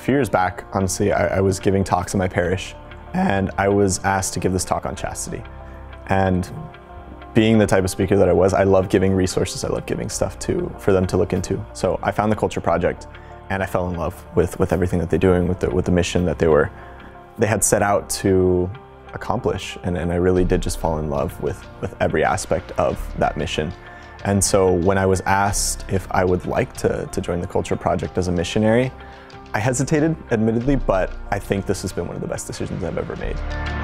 few years back, honestly, I was giving talks in my parish, and I was asked to give this talk on chastity. And being the type of speaker that I was, I love giving resources, I love giving stuff for them to look into. So I found the Culture Project, and I fell in love with everything that they're doing, with the mission that they had set out to accomplish. And I really did just fall in love with every aspect of that mission. And so when I was asked if I would like to join the Culture Project as a missionary, I hesitated, admittedly, but I think this has been one of the best decisions I've ever made.